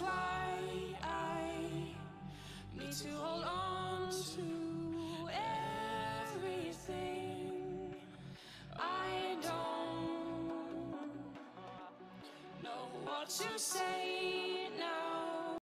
That's why I need to hold on to everything. I don't know what to say now.